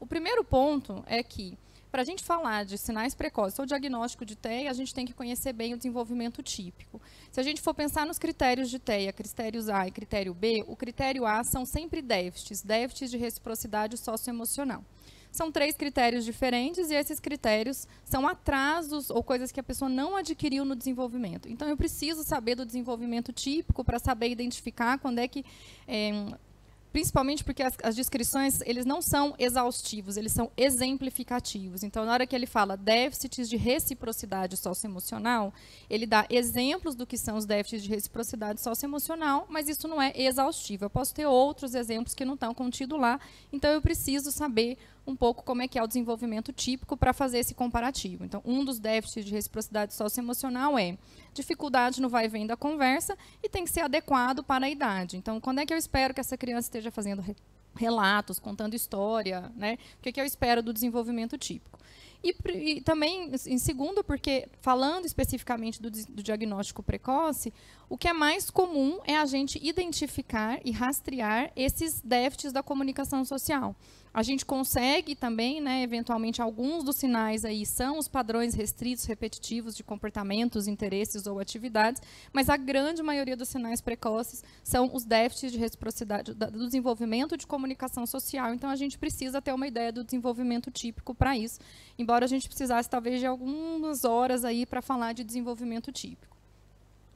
O primeiro ponto é que, para a gente falar de sinais precoces ou diagnóstico de TEA, a gente tem que conhecer bem o desenvolvimento típico. Se a gente for pensar nos critérios de TEA, critérios A e critério B, o critério A são sempre déficits de reciprocidade socioemocional. São 3 critérios diferentes e esses critérios são atrasos ou coisas que a pessoa não adquiriu no desenvolvimento. Então, eu preciso saber do desenvolvimento típico para saber identificar quando é que... principalmente porque as descrições, eles não são exaustivos, eles são exemplificativos. Então, na hora que ele fala déficits de reciprocidade socioemocional, ele dá exemplos do que são os déficits de reciprocidade socioemocional, mas isso não é exaustivo. Eu posso ter outros exemplos que não estão contidos lá, então eu preciso saber um pouco como é que é o desenvolvimento típico para fazer esse comparativo. Então, um dos déficits de reciprocidade socioemocional é dificuldade no vai e vem da conversa e tem que ser adequado para a idade. Então, quando é que eu espero que essa criança esteja fazendo relatos, contando história, né? O que é que eu espero do desenvolvimento típico? E também, em segundo, porque falando especificamente do diagnóstico precoce, o que é mais comum é a gente identificar e rastrear esses déficits da comunicação social. A gente consegue também, né, eventualmente, alguns dos sinais aí são os padrões restritos, repetitivos de comportamentos, interesses ou atividades, mas a grande maioria dos sinais precoces são os déficits de reciprocidade do desenvolvimento de comunicação social. Então, a gente precisa ter uma ideia do desenvolvimento típico para isso, embora a gente precisasse, talvez, de algumas horas aí para falar de desenvolvimento típico.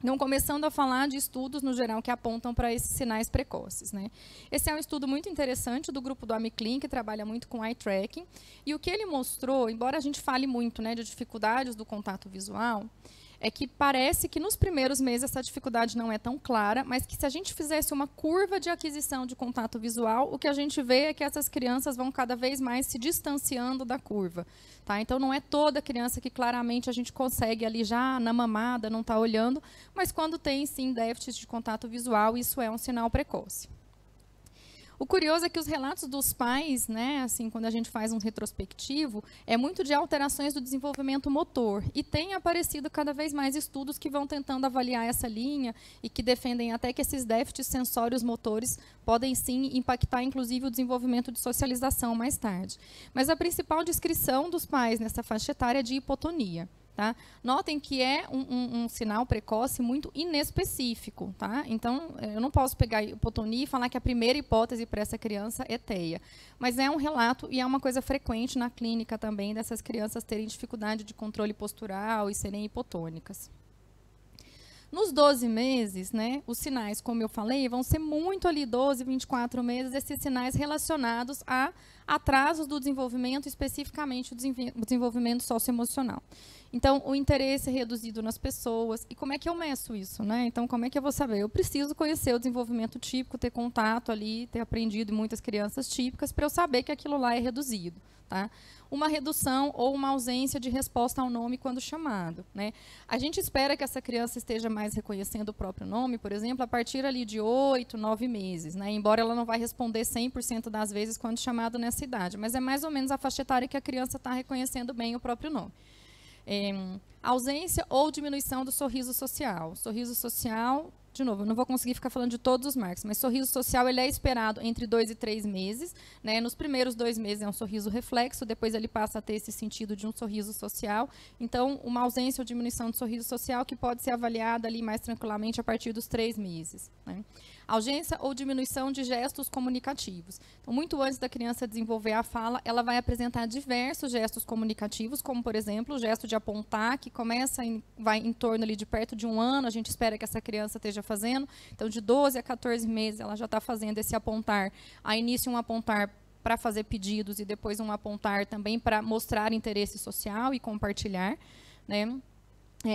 Então, começando a falar de estudos, no geral, que apontam para esses sinais precoces, né? Esse é um estudo muito interessante do grupo do Amiclin, que trabalha muito com eye tracking. E o que ele mostrou, embora a gente fale muito, né, de dificuldades do contato visual, é que parece que nos primeiros meses essa dificuldade não é tão clara, mas que se a gente fizesse uma curva de aquisição de contato visual, o que a gente vê é que essas crianças vão cada vez mais se distanciando da curva. Tá? Então, não é toda criança que claramente a gente consegue ali já na mamada, não está olhando, mas quando tem, sim, déficit de contato visual, isso é um sinal precoce. O curioso é que os relatos dos pais, né, assim, quando a gente faz um retrospectivo, é muito de alterações do desenvolvimento motor. E tem aparecido cada vez mais estudos que vão tentando avaliar essa linha e que defendem até que esses déficits sensórios motores podem, sim, impactar, inclusive, o desenvolvimento de socialização mais tarde. Mas a principal descrição dos pais nessa faixa etária é de hipotonia. Tá? Notem que é um sinal precoce muito inespecífico. Tá? Então, eu não posso pegar hipotonia e falar que a primeira hipótese para essa criança é TEA. Mas é um relato e é uma coisa frequente na clínica também, dessas crianças terem dificuldade de controle postural e serem hipotônicas. Nos 12 meses, né, os sinais, como eu falei, vão ser muito ali, 12, 24 meses, esses sinais relacionados a atrasos do desenvolvimento, especificamente o desenvolvimento socioemocional. Então, o interesse é reduzido nas pessoas. E como é que eu meço isso, né? Então, como é que eu vou saber? Eu preciso conhecer o desenvolvimento típico, ter contato ali, ter aprendido muitas crianças típicas, para eu saber que aquilo lá é reduzido, tá? Uma redução ou uma ausência de resposta ao nome quando chamado, né? A gente espera que essa criança esteja mais reconhecendo o próprio nome, por exemplo, a partir ali de 8, 9 meses, né? Embora ela não vai responder 100% das vezes quando chamado nessa idade, mas é mais ou menos a faixa etária que a criança está reconhecendo bem o próprio nome. Ausência ou diminuição do sorriso social. Sorriso social, de novo, eu não vou conseguir ficar falando de todos os marcos, mas sorriso social ele é esperado entre 2 e 3 meses. Né? Nos primeiros 2 meses é um sorriso reflexo, depois ele passa a ter esse sentido de um sorriso social. Então, uma ausência ou diminuição do sorriso social que pode ser avaliada ali mais tranquilamente a partir dos 3 meses. Né? Ausência ou diminuição de gestos comunicativos. Então, muito antes da criança desenvolver a fala, ela vai apresentar diversos gestos comunicativos, como, por exemplo, o gesto de apontar, que começa vai em torno ali de perto de 1 ano, a gente espera que essa criança esteja fazendo. Então, de 12 a 14 meses, ela já está fazendo esse apontar. A início, um apontar para fazer pedidos e depois um apontar também para mostrar interesse social e compartilhar, né?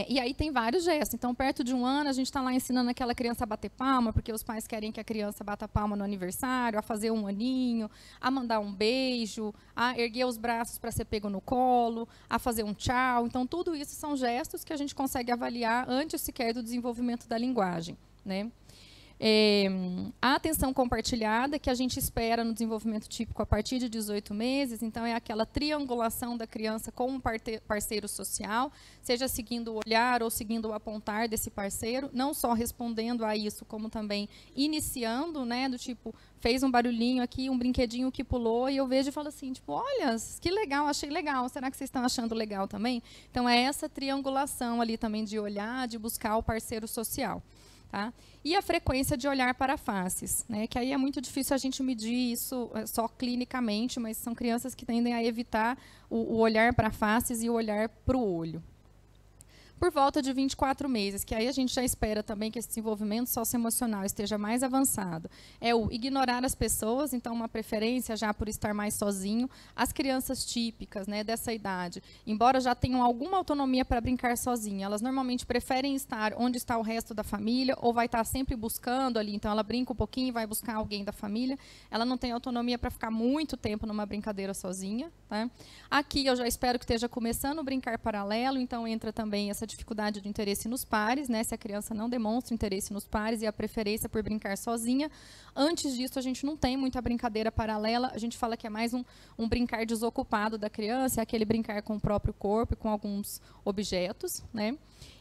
E aí tem vários gestos. Então, perto de 1 ano, a gente está lá ensinando aquela criança a bater palma, porque os pais querem que a criança bata palma no aniversário, a fazer um aninho, a mandar um beijo, a erguer os braços para ser pego no colo, a fazer um tchau. Então, tudo isso são gestos que a gente consegue avaliar antes sequer do desenvolvimento da linguagem, né? A atenção compartilhada, que a gente espera no desenvolvimento típico a partir de 18 meses, então é aquela triangulação da criança com um parceiro social, seja seguindo o olhar ou seguindo o apontar desse parceiro, não só respondendo a isso, como também iniciando, né, do tipo, fez um barulhinho aqui, um brinquedinho que pulou, e eu vejo e falo assim, tipo, olha, que legal, achei legal, será que vocês estão achando legal também? Então é essa triangulação ali também de olhar, de buscar o parceiro social. Tá? E a frequência de olhar para faces, né? Que aí é muito difícil a gente medir isso só clinicamente, mas são crianças que tendem a evitar o olhar para faces e o olhar para o olho. Por volta de 24 meses, que aí a gente já espera também que esse desenvolvimento socioemocional esteja mais avançado, é o ignorar as pessoas, então uma preferência já por estar mais sozinho. As crianças típicas, né, dessa idade, embora já tenham alguma autonomia para brincar sozinha, elas normalmente preferem estar onde está o resto da família, ou vai estar sempre buscando ali, então ela brinca um pouquinho e vai buscar alguém da família, ela não tem autonomia para ficar muito tempo numa brincadeira sozinha. Tá? Aqui eu já espero que esteja começando a brincar paralelo, então entra também essa dificuldade de interesse nos pares, né? Se a criança não demonstra interesse nos pares e a preferência por brincar sozinha. Antes disso, a gente não tem muita brincadeira paralela, a gente fala que é mais um brincar desocupado da criança, é aquele brincar com o próprio corpo e com alguns objetos, né?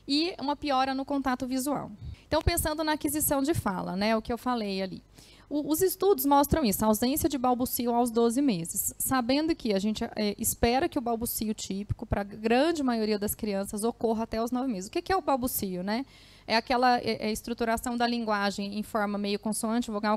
E uma piora no contato visual. Então, pensando na aquisição de fala, né? O que eu falei ali. Os estudos mostram isso, a ausência de balbucio aos 12 meses, sabendo que a gente espera que o balbucio típico, para a grande maioria das crianças, ocorra até os 9 meses. O que é o balbucio, né? É aquela estruturação da linguagem em forma meio consoante, vogal,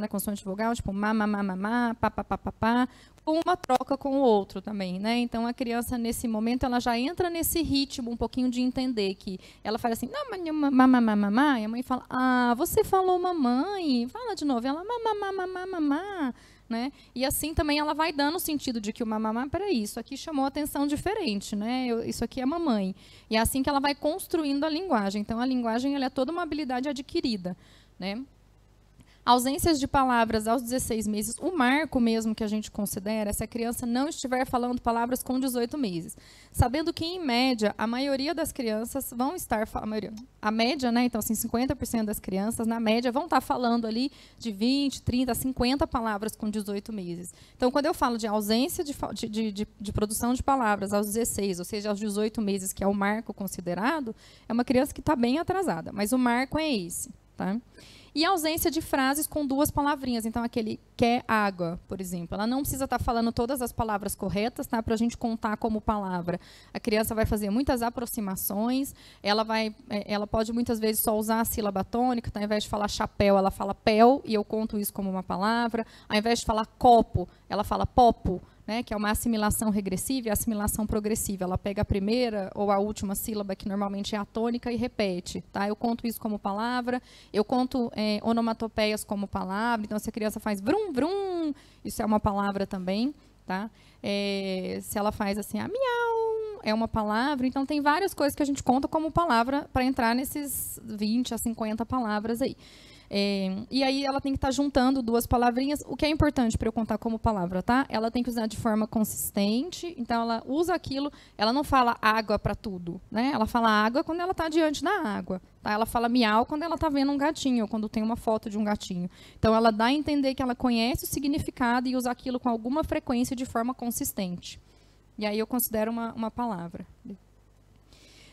né? Consoante, vogal, tipo ma, ma, ma, ma, ma, pa, pa, pa, pa, pa, com uma troca com o outro também, né? Então, a criança, nesse momento, ela já entra nesse ritmo um pouquinho de entender que ela fala assim, não, mamá, mamá, mamá, e a mãe fala, ah, você falou mamãe, fala de novo, ela mamá, mamá, mamá, né? E assim também ela vai dando o sentido de que o mamá, peraí, isso aqui chamou atenção diferente, né? Isso aqui é mamãe. E é assim que ela vai construindo a linguagem. Então, a linguagem, ela é toda uma habilidade adquirida, né? Ausências de palavras aos 16 meses, o marco mesmo que a gente considera é se a criança não estiver falando palavras com 18 meses. Sabendo que, em média, a maioria das crianças vão estar falando, a média, né, então, assim, 50% das crianças, na média, vão estar falando ali de 20, 30, 50 palavras com 18 meses. Então, quando eu falo de ausência de produção de palavras aos 16, ou seja, aos 18 meses, que é o marco considerado, é uma criança que está bem atrasada, mas o marco é esse, tá? E a ausência de frases com duas palavrinhas. Então, aquele quer água, por exemplo. Ela não precisa estar falando todas as palavras corretas, tá? Para a gente contar como palavra. A criança vai fazer muitas aproximações. Ela pode, muitas vezes, só usar a sílaba tônica. Tá? Ao invés de falar chapéu, ela fala pel, e eu conto isso como uma palavra. Ao invés de falar copo, ela fala popo. Né, que é uma assimilação regressiva e assimilação progressiva. Ela pega a primeira ou a última sílaba, que normalmente é a tônica, e repete. Tá? Eu conto isso como palavra, eu conto onomatopeias como palavra. Então, se a criança faz vrum, vrum, isso é uma palavra também. Tá? Se ela faz assim, a miau, é uma palavra. Então, tem várias coisas que a gente conta como palavra para entrar nesses 20 a 50 palavras aí. E aí ela tem que estar juntando duas palavrinhas. O que é importante para eu contar como palavra, tá? Ela tem que usar de forma consistente. Então, ela usa aquilo. Ela não fala água para tudo, né? Ela fala água quando ela está diante da água. Tá? Ela fala miau quando ela está vendo um gatinho, ou quando tem uma foto de um gatinho. Então, ela dá a entender que ela conhece o significado e usa aquilo com alguma frequência de forma consistente. E aí eu considero uma palavra.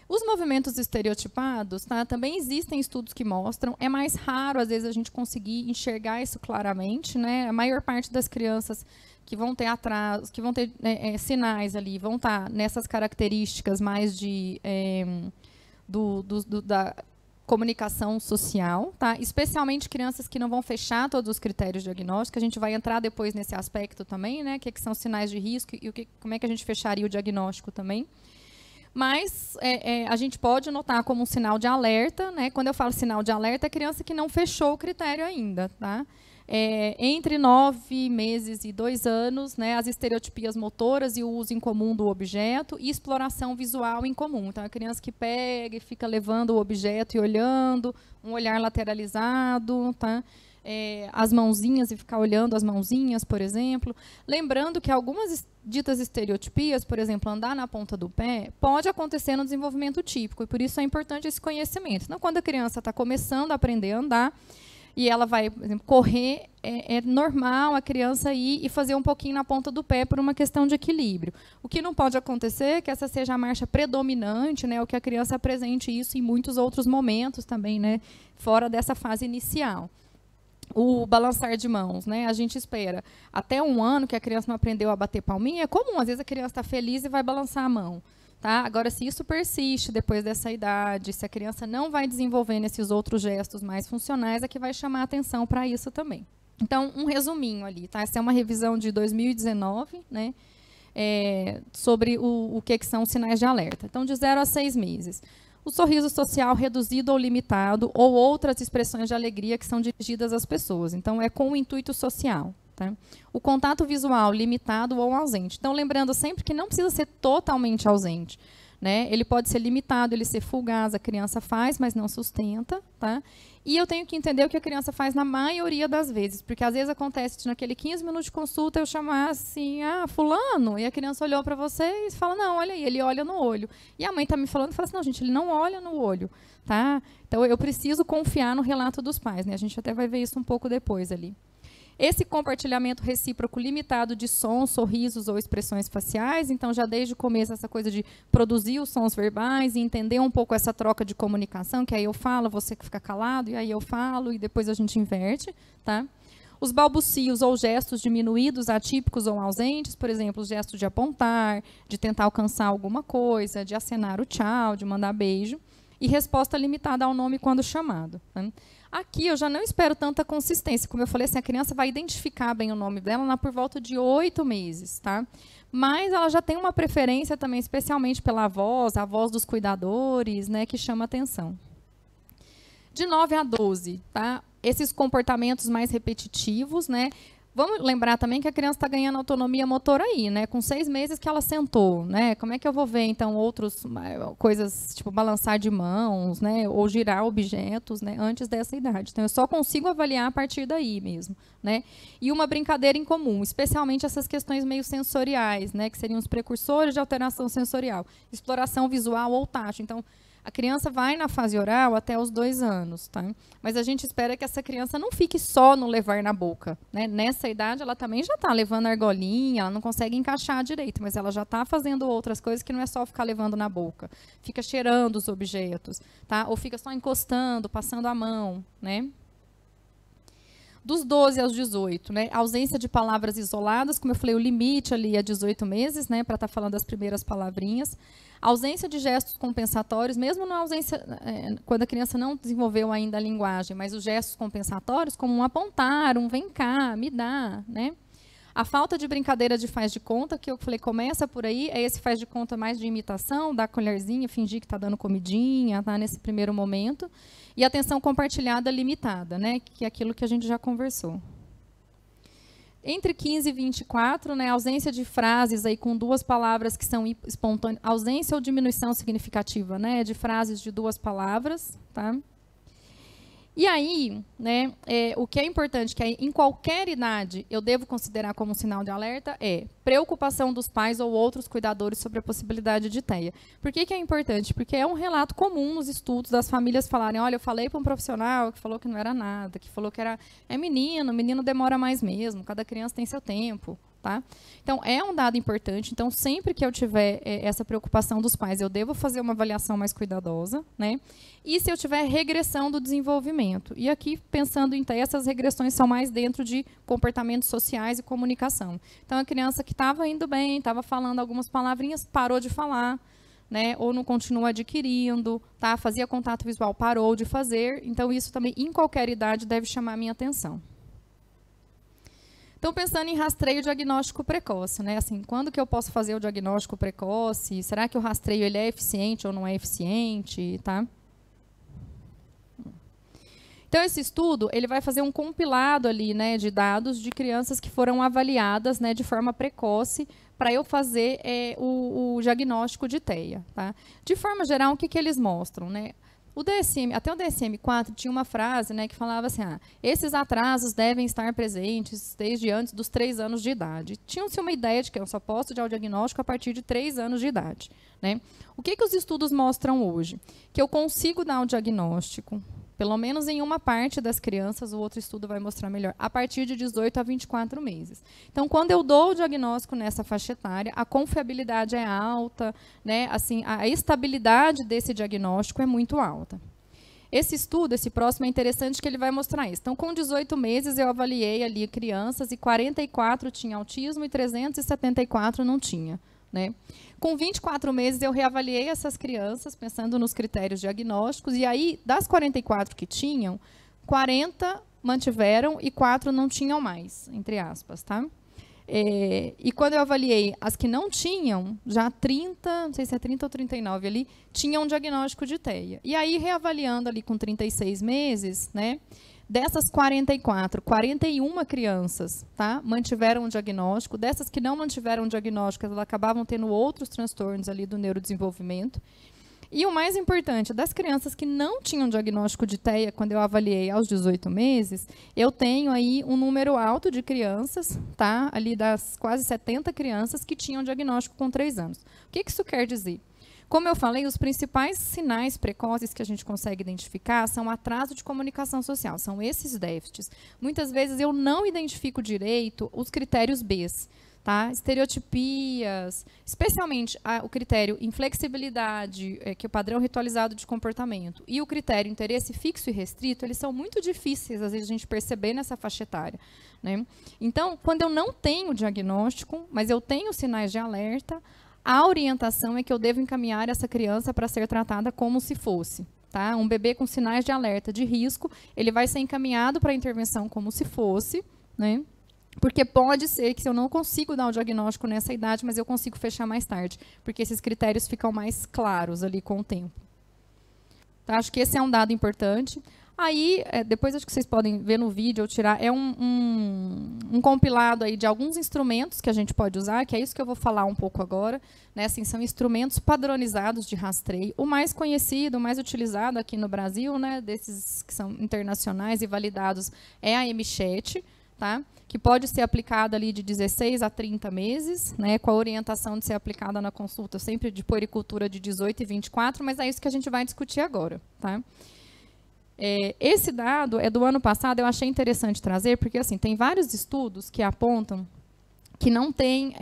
Os movimentos estereotipados, tá? Também existem estudos que mostram, é mais raro, às vezes, a gente conseguir enxergar isso claramente, né? A maior parte das crianças que vão ter atraso, que vão ter sinais ali, vão estar nessas características mais de, da comunicação social, tá? Especialmente crianças que não vão fechar todos os critérios diagnósticos, a gente vai entrar depois nesse aspecto também, né? O que são sinais de risco e como é que a gente fecharia o diagnóstico também. Mas a gente pode notar como um sinal de alerta, né? Quando eu falo sinal de alerta, é criança que não fechou o critério ainda, tá? Entre 9 meses e 2 anos, né? As estereotipias motoras e o uso incomum do objeto e exploração visual incomum. Então, a criança que pega e fica levando o objeto e olhando, um olhar lateralizado, tá? as mãozinhas e ficar olhando as mãozinhas, por exemplo. Lembrando que algumas ditas estereotipias, por exemplo, andar na ponta do pé, pode acontecer no desenvolvimento típico, e por isso é importante esse conhecimento. Então, quando a criança está começando a aprender a andar, e ela vai, por exemplo, correr, é normal a criança ir e fazer um pouquinho na ponta do pé por uma questão de equilíbrio. O que não pode acontecer é que essa seja a marcha predominante, né, ou que a criança apresente isso em muitos outros momentos também, né, fora dessa fase inicial. O balançar de mãos, né? A gente espera até 1 ano que a criança não aprendeu a bater palminha. É comum, às vezes a criança está feliz e vai balançar a mão. Tá? Agora, se isso persiste depois dessa idade, se a criança não vai desenvolvendo esses outros gestos mais funcionais, é que vai chamar atenção para isso também. Então, um resuminho ali, tá? Essa é uma revisão de 2019, né? Sobre o que são os sinais de alerta. Então, de 0 a 6 meses. O sorriso social reduzido ou limitado, ou outras expressões de alegria que são dirigidas às pessoas. Então, é com o intuito social. Tá? O contato visual limitado ou ausente. Então, lembrando sempre que não precisa ser totalmente ausente. Né? Ele pode ser limitado, ele ser fugaz, a criança faz, mas não sustenta. Tá? E eu tenho que entender o que a criança faz na maioria das vezes, porque às vezes acontece de, naquele 15 minutos de consulta, eu chamar assim, ah, fulano, e a criança olhou para você e fala, não, olha aí, ele olha no olho. E a mãe está me falando e fala assim, não, gente, ele não olha no olho. Tá? Então, eu preciso confiar no relato dos pais. Né? A gente até vai ver isso um pouco depois ali. Esse compartilhamento recíproco limitado de sons, sorrisos ou expressões faciais, então já desde o começo essa coisa de produzir os sons verbais e entender um pouco essa troca de comunicação, que aí eu falo, você que fica calado, e aí eu falo, e depois a gente inverte, tá? Os balbucios ou gestos diminuídos, atípicos ou ausentes, por exemplo, o gesto de apontar, de tentar alcançar alguma coisa, de acenar o tchau, de mandar beijo, e resposta limitada ao nome quando chamado, tá? Aqui eu já não espero tanta consistência, como eu falei, assim, a criança vai identificar bem o nome dela lá por volta de 8 meses, tá? Mas ela já tem uma preferência também, especialmente pela voz, a voz dos cuidadores, né, que chama atenção. De 9 a 12, tá? Esses comportamentos mais repetitivos, né? Vamos lembrar também que a criança está ganhando autonomia motora aí, né? Com 6 meses que ela sentou, né? Como é que eu vou ver, então, outras coisas, tipo balançar de mãos, né? Ou girar objetos, né? Antes dessa idade. Então, eu só consigo avaliar a partir daí mesmo, né? E uma brincadeira em comum, especialmente essas questões meio sensoriais, né? Que seriam os precursores de alteração sensorial, exploração visual ou tátil. Então, a criança vai na fase oral até os 2 anos, tá? Mas a gente espera que essa criança não fique só no levar na boca, né? Nessa idade, ela também já está levando a argolinha, ela não consegue encaixar direito, mas ela já está fazendo outras coisas que não é só ficar levando na boca. Fica cheirando os objetos, tá? Ou fica só encostando, passando a mão, né? Dos 12 aos 18, né? Ausência de palavras isoladas, como eu falei, o limite ali é 18 meses, né? Para estar falando as primeiras palavrinhas. Ausência de gestos compensatórios, mesmo na ausência, quando a criança não desenvolveu ainda a linguagem, mas os gestos compensatórios, como um apontar, um vem cá, me dá, né? A falta de brincadeira de faz de conta, que eu falei, começa por aí, é esse faz de conta mais de imitação, dar colherzinha, fingir que está dando comidinha, tá, nesse primeiro momento. E atenção compartilhada limitada, né, que é aquilo que a gente já conversou. Entre 15 e 24, né, ausência de frases aí com 2 palavras que são espontâneas, ausência ou diminuição significativa, né, de frases de 2 palavras, tá? E aí, né, o que é importante, que em qualquer idade eu devo considerar como um sinal de alerta, é preocupação dos pais ou outros cuidadores sobre a possibilidade de TEA. Por que é importante? Porque é um relato comum nos estudos das famílias falarem, olha, eu falei para um profissional que falou que não era nada, que falou que era menino demora mais mesmo, cada criança tem seu tempo. Tá? Então, é um dado importante. Então, sempre que eu tiver essa preocupação dos pais, eu devo fazer uma avaliação mais cuidadosa, né? E se eu tiver regressão do desenvolvimento. E aqui, pensando em TEA, essas regressões são mais dentro de comportamentos sociais e comunicação. Então, a criança que estava indo bem, estava falando algumas palavrinhas, parou de falar, né? Ou não continua adquirindo, tá? Fazia contato visual, parou de fazer. Então, isso também, em qualquer idade, deve chamar a minha atenção. Então, pensando em rastreio e diagnóstico precoce, né? Assim, quando que eu posso fazer o diagnóstico precoce? Será que o rastreio ele é eficiente ou não é eficiente, tá? Então, esse estudo, ele vai fazer um compilado ali, né, de dados de crianças que foram avaliadas, né, de forma precoce para eu fazer o diagnóstico de TEA, tá? De forma geral, o que eles mostram, né? O DSM, até o DSM-4 tinha uma frase, né, que falava assim, ah, esses atrasos devem estar presentes desde antes dos 3 anos de idade. Tinha-se uma ideia de que eu só posso dar o diagnóstico a partir de 3 anos de idade. Né? O que os estudos mostram hoje? Que eu consigo dar o diagnóstico, pelo menos em uma parte das crianças, o outro estudo vai mostrar melhor, a partir de 18 a 24 meses. Então, quando eu dou o diagnóstico nessa faixa etária, a confiabilidade é alta, né? Assim, a estabilidade desse diagnóstico é muito alta. Esse estudo, esse próximo, é interessante que ele vai mostrar isso. Então, com 18 meses, eu avaliei ali crianças e 44 tinham autismo e 374 não tinha. Né? Com 24 meses, eu reavaliei essas crianças, pensando nos critérios diagnósticos, e aí, das 44 que tinham, 40 mantiveram e 4 não tinham mais, entre aspas, tá? E quando eu avaliei as que não tinham, já 30, não sei se é 30 ou 39 ali, tinham um diagnóstico de TEA. E aí, reavaliando ali com 36 meses, né? Dessas 44, 41 crianças, tá, mantiveram o diagnóstico. Dessas que não mantiveram o diagnóstico, elas acabavam tendo outros transtornos ali do neurodesenvolvimento. E o mais importante, das crianças que não tinham diagnóstico de TEA, quando eu avaliei aos 18 meses, eu tenho aí um número alto de crianças, tá, ali das quase 70 crianças que tinham diagnóstico com 3 anos. O que isso quer dizer? Como eu falei, os principais sinais precoces que a gente consegue identificar são atraso de comunicação social, são esses déficits. Muitas vezes eu não identifico direito os critérios Bs, tá? Estereotipias, especialmente o critério inflexibilidade, que é o padrão ritualizado de comportamento, e o critério interesse fixo e restrito, eles são muito difíceis, às vezes, a gente perceber nessa faixa etária. Né? Então, quando eu não tenho diagnóstico, mas eu tenho sinais de alerta, a orientação é que eu devo encaminhar essa criança para ser tratada como se fosse, tá? Um bebê com sinais de alerta de risco, ele vai ser encaminhado para a intervenção como se fosse, né? Porque pode ser que eu não consigo dar o diagnóstico nessa idade, mas eu consigo fechar mais tarde, porque esses critérios ficam mais claros ali com o tempo. Tá? Acho que esse é um dado importante. Aí, depois acho que vocês podem ver no vídeo, eu tirar, é um compilado aí de alguns instrumentos que a gente pode usar, que é isso que eu vou falar um pouco agora, né? Assim, são instrumentos padronizados de rastreio. O mais conhecido, o mais utilizado aqui no Brasil, né, desses que são internacionais e validados, é a M-CHAT, tá? Que pode ser aplicada ali de 16 a 30 meses, né, com a orientação de ser aplicada na consulta sempre de puericultura de 18 e 24, mas é isso que a gente vai discutir agora, tá? Esse dado é do ano passado, eu achei interessante trazer, porque assim, tem vários estudos que apontam que não tem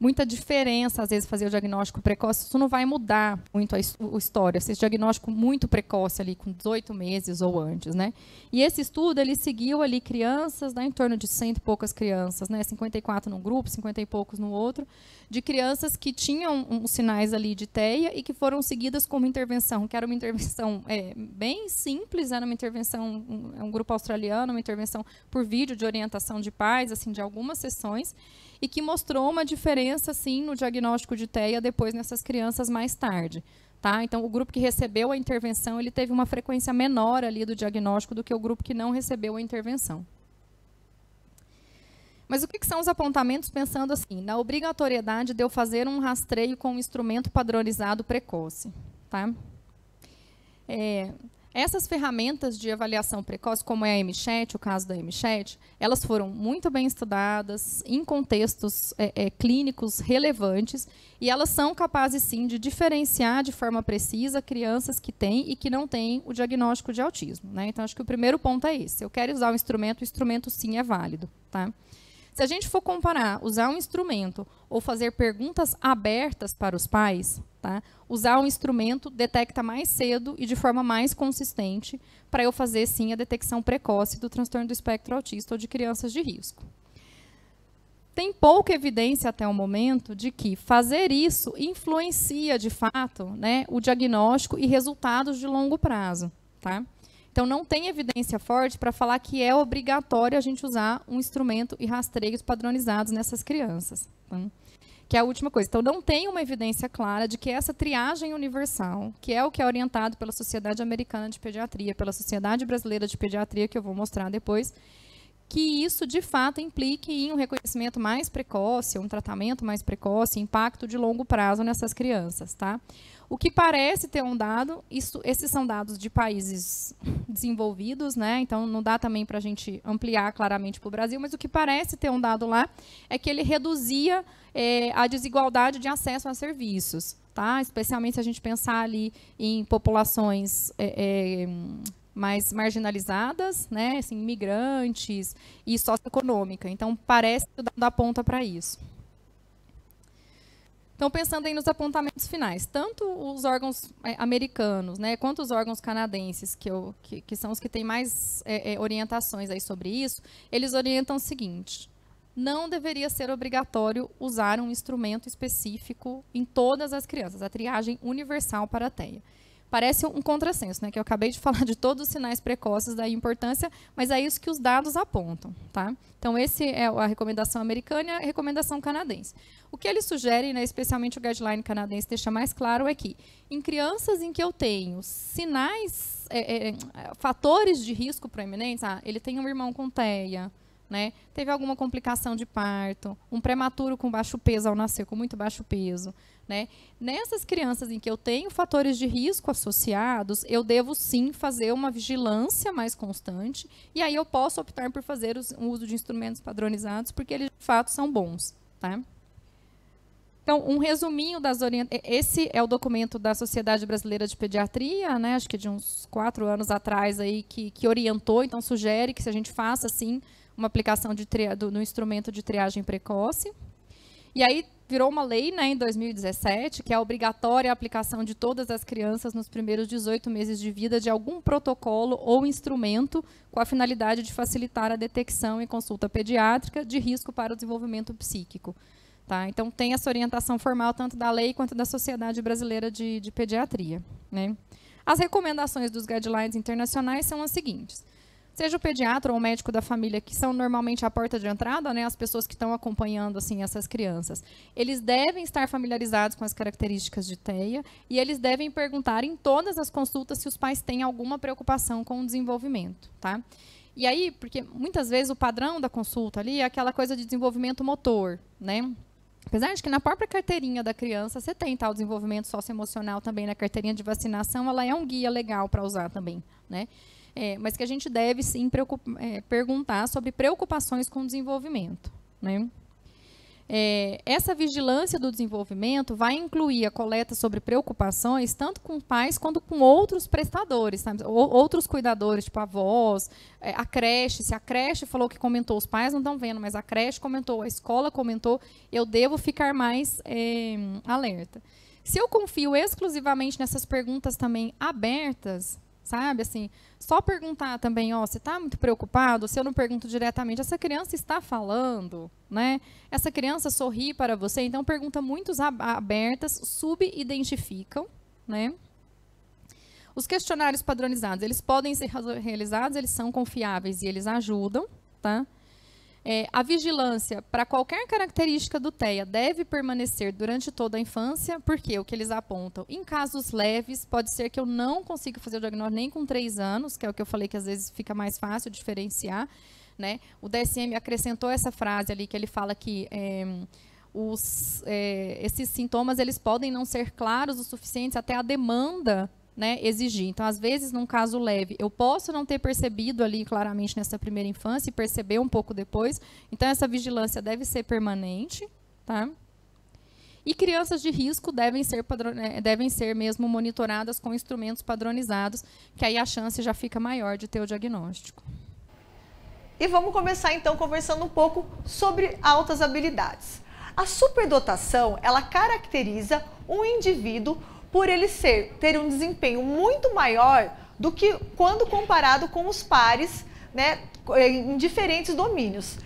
muita diferença, às vezes, fazer o diagnóstico precoce, isso não vai mudar muito a história, esse diagnóstico muito precoce, ali com 18 meses ou antes. Né? E esse estudo, ele seguiu ali crianças, né, em torno de 100 e poucas crianças, né, 54 num grupo, 50 e poucos no outro, de crianças que tinham uns sinais ali de TEA e que foram seguidas com uma intervenção, que era uma intervenção bem simples, era uma intervenção, um grupo australiano, uma intervenção por vídeo de orientação de pais, assim, de algumas sessões, e que mostrou uma diferença, sim, no diagnóstico de TEA depois nessas crianças mais tarde. Tá? Então, o grupo que recebeu a intervenção, ele teve uma frequência menor ali do diagnóstico do que o grupo que não recebeu a intervenção. Mas o que são os apontamentos pensando assim, na obrigatoriedade de eu fazer um rastreio com um instrumento padronizado precoce? Tá? Essas ferramentas de avaliação precoce, como é a M-CHAT, o caso da M-CHAT, elas foram muito bem estudadas em contextos clínicos relevantes e elas são capazes, sim, de diferenciar de forma precisa crianças que têm e que não têm o diagnóstico de autismo. Né? Então, acho que o primeiro ponto é esse. Eu quero usar o instrumento, sim, é válido. Tá? Se a gente for comparar, usar um instrumento ou fazer perguntas abertas para os pais, tá? Usar um instrumento detecta mais cedo e de forma mais consistente para eu fazer, sim, a detecção precoce do transtorno do espectro autista ou de crianças de risco. Tem pouca evidência até o momento de que fazer isso influencia, de fato, né, o diagnóstico e resultados de longo prazo. Tá? Então, não tem evidência forte para falar que é obrigatório a gente usar um instrumento e rastreios padronizados nessas crianças, tá? Que é a última coisa. Então, não tem uma evidência clara de que essa triagem universal, que é o que é orientado pela Sociedade Americana de Pediatria, pela Sociedade Brasileira de Pediatria, que eu vou mostrar depois, que isso, de fato, implique em um reconhecimento mais precoce, um tratamento mais precoce, impacto de longo prazo nessas crianças, tá? O que parece ter um dado, esses são dados de países desenvolvidos, né? Então não dá também para a gente ampliar claramente para o Brasil, mas o que parece ter um dado lá é que ele reduzia a desigualdade de acesso a serviços, tá? Especialmente se a gente pensar ali em populações mais marginalizadas, né? Assim, imigrantes e socioeconômica. Então parece que o dado aponta para isso. Então, pensando aí nos apontamentos finais, tanto os órgãos americanos, né, quanto os órgãos canadenses, que são os que têm mais orientações aí sobre isso, eles orientam o seguinte: não deveria ser obrigatório usar um instrumento específico em todas as crianças, a triagem universal para a TEA. Parece um contrassenso, né, que eu acabei de falar de todos os sinais precoces da importância, mas é isso que os dados apontam, tá? Então, essa é a recomendação americana e a recomendação canadense. O que eles sugerem, né, especialmente o guideline canadense deixa mais claro, é que em crianças em que eu tenho sinais, fatores de risco proeminentes, ele tem um irmão com TEA, né, teve alguma complicação de parto, um prematuro com baixo peso ao nascer, com muito baixo peso, né, nessas crianças em que eu tenho fatores de risco associados, eu devo sim fazer uma vigilância mais constante, e aí eu posso optar por fazer o uso de instrumentos padronizados, porque eles de fato são bons, tá? Então, um resuminho das orientações. Esse é o documento da Sociedade Brasileira de Pediatria, né, acho que de uns 4 anos atrás, aí, que orientou, então sugere que se a gente faça assim uma aplicação do instrumento de triagem precoce. E aí virou uma lei, né, em 2017, que é obrigatória a aplicação de todas as crianças nos primeiros 18 meses de vida de algum protocolo ou instrumento com a finalidade de facilitar a detecção e consulta pediátrica de risco para o desenvolvimento psíquico. Tá, então, tem essa orientação formal tanto da lei quanto da Sociedade Brasileira de Pediatria, né? As recomendações dos guidelines internacionais são as seguintes. Seja o pediatra ou o médico da família, que são normalmente a porta de entrada, né, as pessoas que estão acompanhando assim, essas crianças, eles devem estar familiarizados com as características de TEA e eles devem perguntar em todas as consultas se os pais têm alguma preocupação com o desenvolvimento, tá? E aí, porque muitas vezes o padrão da consulta ali é aquela coisa de desenvolvimento motor, né? Apesar de que na própria carteirinha da criança você tem tal desenvolvimento socioemocional também, na carteirinha de vacinação, ela é um guia legal para usar também, né? Mas que a gente deve sim perguntar sobre preocupações com o desenvolvimento, né? Essa vigilância do desenvolvimento vai incluir a coleta sobre preocupações, tanto com pais quanto com outros prestadores, sabe? Outros cuidadores, tipo avós, a creche. Se a creche falou que comentou, os pais não estão vendo, mas a creche comentou, a escola comentou, eu devo ficar mais alerta. Se eu confio exclusivamente nessas perguntas também abertas, sabe, assim, só perguntar também, ó, você está muito preocupado? Se eu não pergunto diretamente, essa criança está falando, né? Essa criança sorri para você? Então, perguntas muito abertas, subidentificam, né? Os questionários padronizados, eles podem ser realizados, eles são confiáveis e eles ajudam, tá? A vigilância para qualquer característica do TEA deve permanecer durante toda a infância, porque o que eles apontam, em casos leves, pode ser que eu não consiga fazer o diagnóstico nem com 3 anos, que é o que eu falei que às vezes fica mais fácil diferenciar, né? O DSM acrescentou essa frase ali que ele fala que esses sintomas eles podem não ser claros o suficiente até a demanda, né, exigir. Então, às vezes, num caso leve, eu posso não ter percebido ali claramente nessa primeira infância e perceber um pouco depois. Então, essa vigilância deve ser permanente, tá? E crianças de risco devem ser mesmo monitoradas com instrumentos padronizados, que aí a chance já fica maior de ter o diagnóstico. E vamos começar, então, conversando um pouco sobre altas habilidades. A superdotação, ela caracteriza um indivíduo por ele ter um desempenho muito maior do que quando comparado com os pares, né, em diferentes domínios.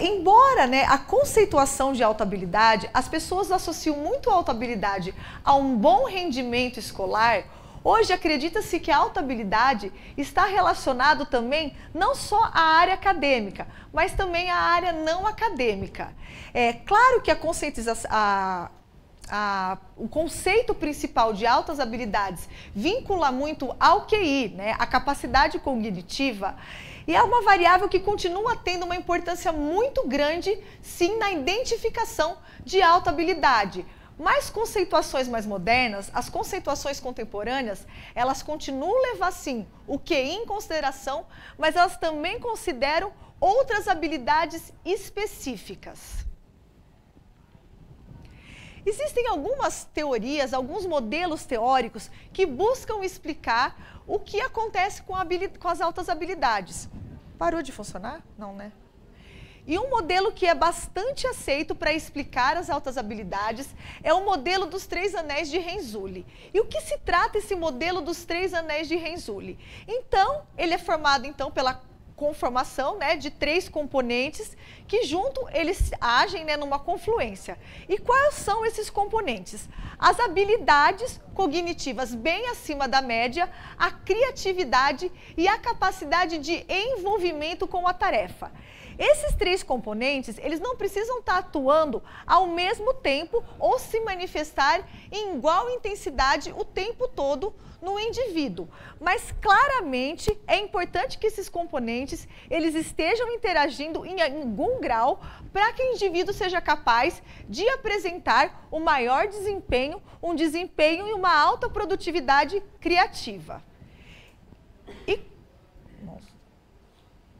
Embora, né, a conceituação de alta habilidade, as pessoas associam muito a alta habilidade a um bom rendimento escolar, hoje acredita-se que a alta habilidade está relacionada também não só à área acadêmica, mas também à área não acadêmica. É claro que a conscientização... O conceito principal de altas habilidades vincula muito ao QI, né, a capacidade cognitiva, e é uma variável que continua tendo uma importância muito grande, sim, na identificação de alta habilidade. Mas conceituações mais modernas, as conceituações contemporâneas, elas continuam levar sim o QI em consideração, mas elas também consideram outras habilidades específicas. Existem algumas teorias, alguns modelos teóricos que buscam explicar o que acontece com as altas habilidades. Parou de funcionar? Não, né? E um modelo que é bastante aceito para explicar as altas habilidades é o modelo dos 3 anéis de Renzulli. E o que se trata esse modelo dos 3 anéis de Renzulli? Então, ele é formado então pela conformação, né, de 3 componentes que junto eles agem, né, numa confluência. E quais são esses componentes? As habilidades cognitivas bem acima da média, a criatividade e a capacidade de envolvimento com a tarefa. Esses 3 componentes, eles não precisam estar atuando ao mesmo tempo ou se manifestar em igual intensidade o tempo todo no indivíduo. Mas claramente é importante que esses componentes, eles estejam interagindo em algum grau para que o indivíduo seja capaz de apresentar o maior desempenho, um desempenho e uma alta produtividade criativa.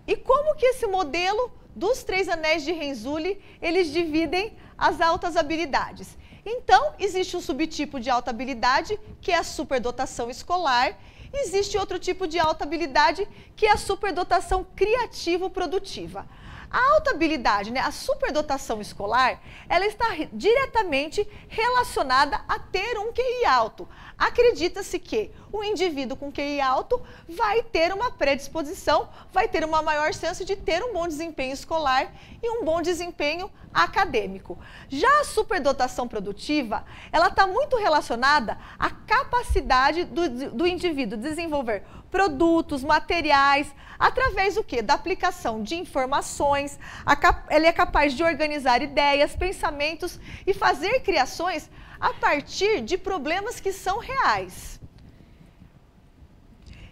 E como que esse modelo dos 3 anéis de Renzulli, eles dividem as altas habilidades? Então, existe um subtipo de alta habilidade, que é a superdotação escolar. Existe outro tipo de alta habilidade, que é a superdotação criativo-produtiva. A alta habilidade, né, a superdotação escolar, ela está diretamente relacionada a ter um QI alto. Acredita-se que o indivíduo com QI alto vai ter uma predisposição, vai ter uma maior chance de ter um bom desempenho escolar e um bom desempenho acadêmico. Já a superdotação produtiva, ela está muito relacionada à capacidade do indivíduo desenvolver produtos, materiais, através do quê? Da aplicação de informações, ele é capaz de organizar ideias, pensamentos e fazer criações a partir de problemas que são reais.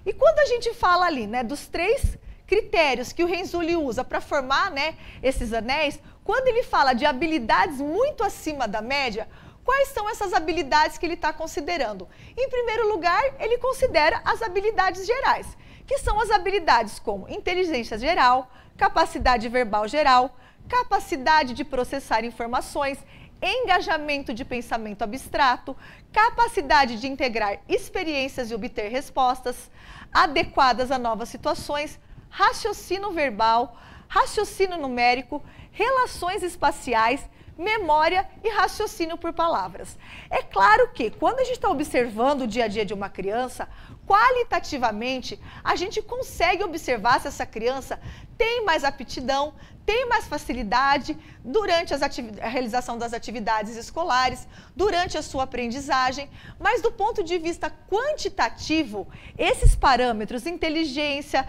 E quando a gente fala ali, né, dos 3 critérios que o Renzulli usa para formar, né, esses anéis, quando ele fala de habilidades muito acima da média, quais são essas habilidades que ele está considerando? Em primeiro lugar, ele considera as habilidades gerais, que são as habilidades como inteligência geral, capacidade verbal geral, capacidade de processar informações, engajamento de pensamento abstrato, capacidade de integrar experiências e obter respostas adequadas a novas situações, raciocínio verbal, raciocínio numérico, relações espaciais, memória e raciocínio por palavras. É claro que quando a gente está observando o dia a dia de uma criança, qualitativamente a gente consegue observar se essa criança tem mais aptidão, tem mais facilidade durante a realização das atividades escolares, durante a sua aprendizagem, mas do ponto de vista quantitativo, esses parâmetros, inteligência,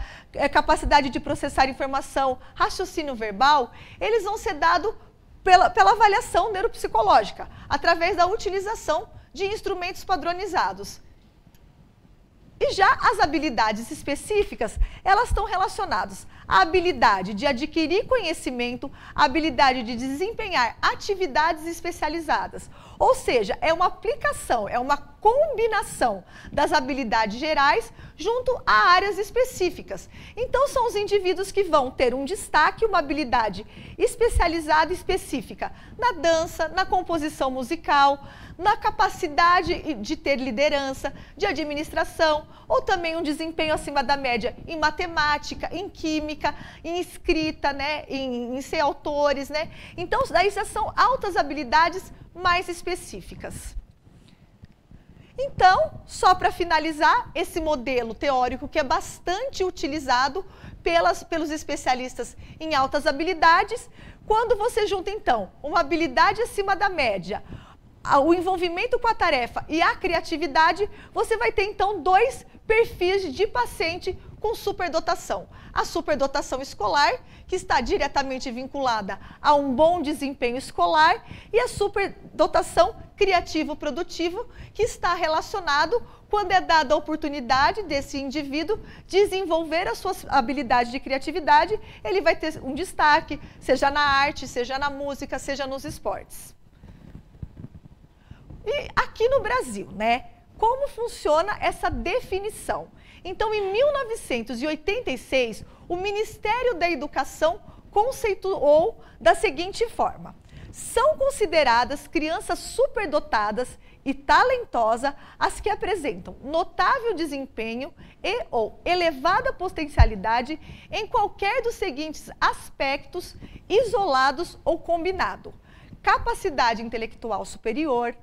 capacidade de processar informação, raciocínio verbal, eles vão ser dados pela avaliação neuropsicológica, através da utilização de instrumentos padronizados. E já as habilidades específicas, elas estão relacionadas à habilidade de adquirir conhecimento, à habilidade de desempenhar atividades especializadas. Ou seja, é uma aplicação, é uma combinação das habilidades gerais junto a áreas específicas. Então, são os indivíduos que vão ter um destaque, uma habilidade especializada e específica na dança, na composição musical, na capacidade de ter liderança, de administração, ou também um desempenho acima da média em matemática, em química, em escrita, né, em ser autores, né? Então, daí já são altas habilidades mais específicas. Então, só para finalizar, esse modelo teórico que é bastante utilizado pelos especialistas em altas habilidades, quando você junta, então, uma habilidade acima da média, o envolvimento com a tarefa e a criatividade, você vai ter, então, 2 perfis de paciente com superdotação. A superdotação escolar, que está diretamente vinculada a um bom desempenho escolar, e a superdotação criativo-produtivo, que está relacionado quando é dada a oportunidade desse indivíduo desenvolver a sua habilidade de criatividade, ele vai ter um destaque, seja na arte, seja na música, seja nos esportes. E aqui no Brasil, né? Como funciona essa definição? Então, em 1986, o Ministério da Educação conceituou da seguinte forma: são consideradas crianças superdotadas e talentosas as que apresentam notável desempenho e ou elevada potencialidade em qualquer dos seguintes aspectos, isolados ou combinado: capacidade intelectual superior,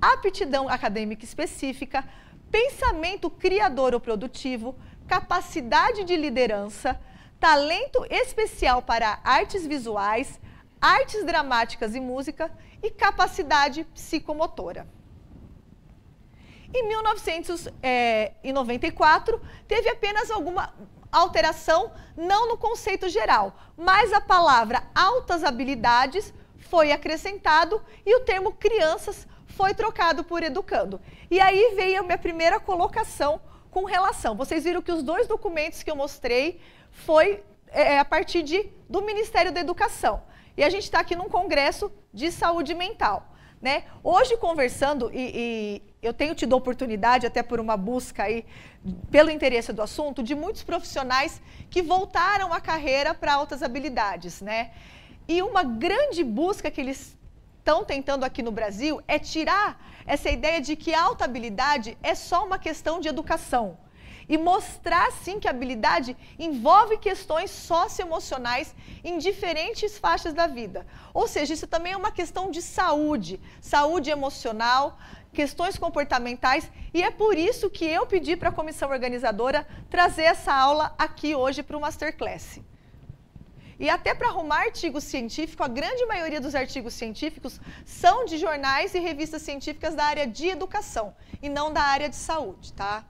aptidão acadêmica específica, pensamento criador ou produtivo, capacidade de liderança, talento especial para artes visuais, artes dramáticas e música e capacidade psicomotora. Em 1994, teve apenas alguma alteração, não no conceito geral, mas a palavra altas habilidades foi acrescentado e o termo crianças foi trocado por educando. E aí veio a minha primeira colocação com relação. Vocês viram que os dois documentos que eu mostrei foi a partir do Ministério da Educação. E a gente está aqui num congresso de saúde mental, né? Hoje, conversando, e eu tenho tido a oportunidade, até por uma busca aí, pelo interesse do assunto, de muitos profissionais que voltaram a carreira para altas habilidades, né? E uma grande busca que eles estão tentando aqui no Brasil é tirar essa ideia de que a alta habilidade é só uma questão de educação. E mostrar, sim, que a habilidade envolve questões socioemocionais em diferentes faixas da vida. Ou seja, isso também é uma questão de saúde, saúde emocional, questões comportamentais. E é por isso que eu pedi para a comissão organizadora trazer essa aula aqui hoje para o Masterclass. E até para arrumar artigo científico, a grande maioria dos artigos científicos são de jornais e revistas científicas da área de educação e não da área de saúde, tá?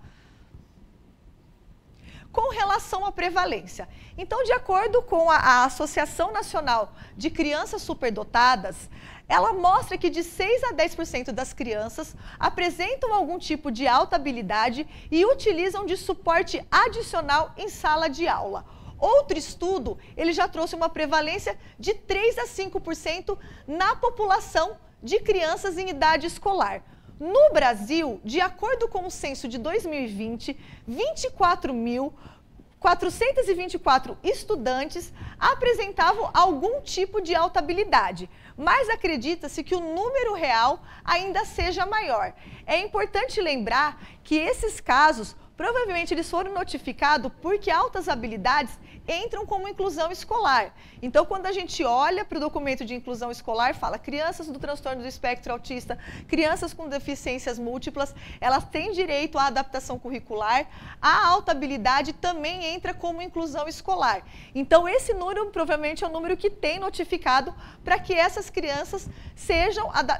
Com relação à prevalência. Então, de acordo com a Associação Nacional de Crianças Superdotadas, ela mostra que de 6 a 10% das crianças apresentam algum tipo de alta habilidade e utilizam de suporte adicional em sala de aula. Outro estudo, ele já trouxe uma prevalência de 3 a 5% na população de crianças em idade escolar. No Brasil, de acordo com o censo de 2020, 24.424 estudantes apresentavam algum tipo de alta habilidade, mas acredita-se que o número real ainda seja maior. É importante lembrar que esses casos, provavelmente eles foram notificados porque altas habilidades entram como inclusão escolar. Então, quando a gente olha para o documento de inclusão escolar, fala crianças do transtorno do espectro autista, crianças com deficiências múltiplas, elas têm direito à adaptação curricular, a alta habilidade também entra como inclusão escolar. Então, esse número provavelmente é o número que tem notificado para que essas crianças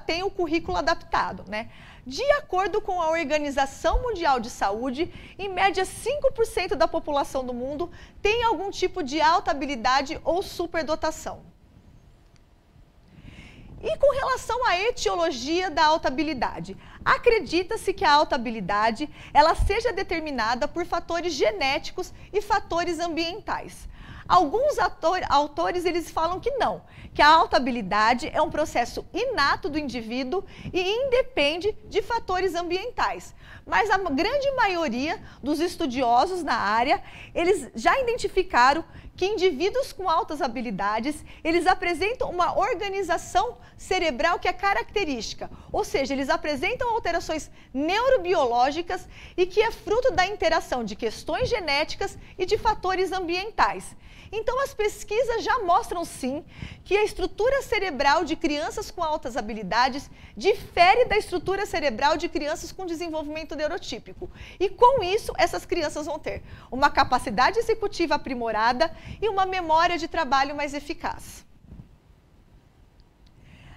tenham o currículo adaptado, né? De acordo com a Organização Mundial de Saúde, em média 5% da população do mundo tem algum tipo de alta habilidade ou superdotação. E com relação à etiologia da alta habilidade, acredita-se que a alta habilidade ela seja determinada por fatores genéticos e fatores ambientais. Alguns autores eles falam que não, que a alta habilidade é um processo inato do indivíduo e independe de fatores ambientais. Mas a grande maioria dos estudiosos na área, eles já identificaram que indivíduos com altas habilidades, eles apresentam uma organização cerebral que é característica, ou seja, eles apresentam alterações neurobiológicas e que é fruto da interação de questões genéticas e de fatores ambientais. Então, as pesquisas já mostram, sim, que a estrutura cerebral de crianças com altas habilidades difere da estrutura cerebral de crianças com desenvolvimento neurotípico. E, com isso, essas crianças vão ter uma capacidade executiva aprimorada e uma memória de trabalho mais eficaz.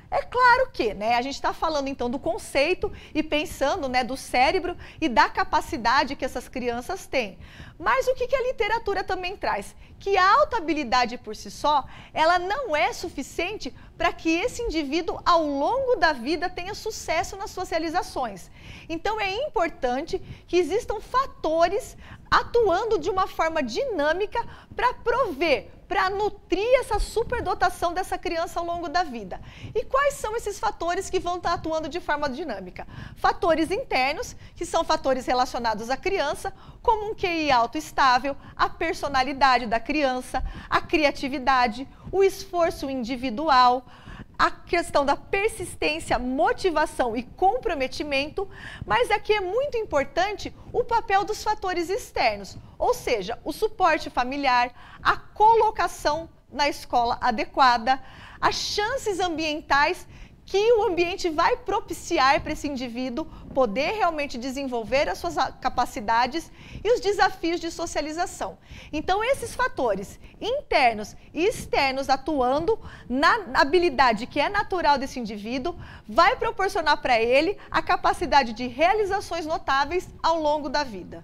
É claro que, né, a gente está falando então do conceito e pensando, né, do cérebro e da capacidade que essas crianças têm. Mas o que a literatura também traz? que a autohabilidade por si só, ela não é suficiente para que esse indivíduo, ao longo da vida, tenha sucesso nas suas realizações. Então, é importante que existam fatores atuando de uma forma dinâmica para prover, para nutrir essa superdotação dessa criança ao longo da vida. E quais são esses fatores que vão estar atuando de forma dinâmica? Fatores internos, que são fatores relacionados à criança, como um QI alto estável, a personalidade da criança, a criatividade, o esforço individual, a questão da persistência, motivação e comprometimento, mas aqui é muito importante o papel dos fatores externos, ou seja, o suporte familiar, a colocação na escola adequada, as chances ambientais que o ambiente vai propiciar para esse indivíduo poder realmente desenvolver as suas capacidades e os desafios de socialização. Então, esses fatores internos e externos atuando na habilidade que é natural desse indivíduo, vai proporcionar para ele a capacidade de realizações notáveis ao longo da vida.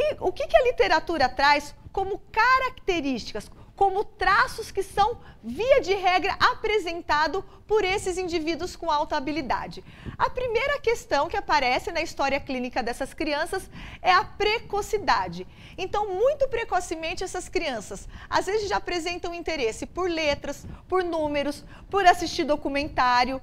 E o que a literatura traz como características, como traços que são, via de regra, apresentado por esses indivíduos com alta habilidade. A primeira questão que aparece na história clínica dessas crianças é a precocidade. Então, muito precocemente, essas crianças, às vezes, já apresentam interesse por letras, por números, por assistir documentário,